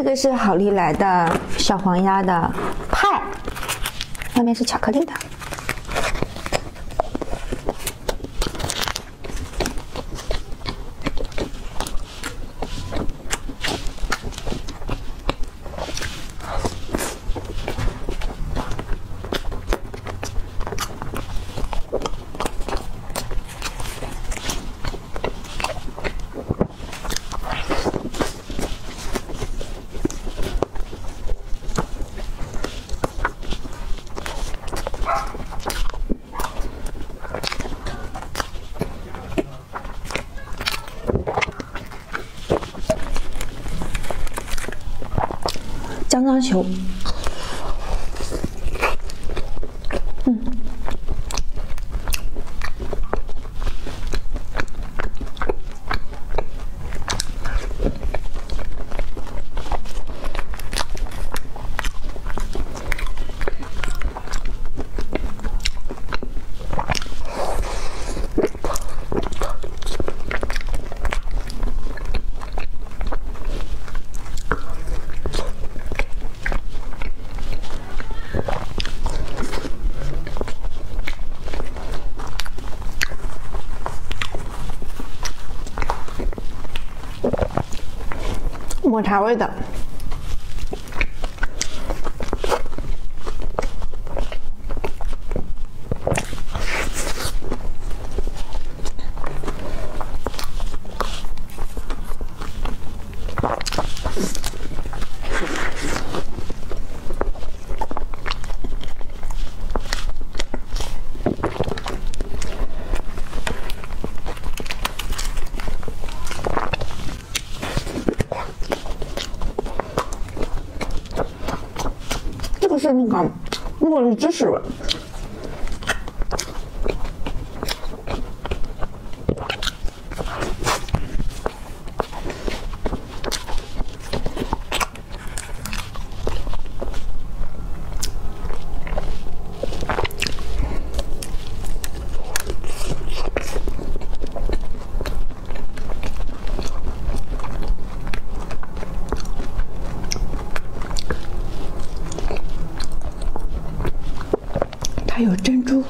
这个是好利来的小黄鸭的派，外面是巧克力的。香樟球，抹茶味的，是那个茉莉芝士味。还有珍珠。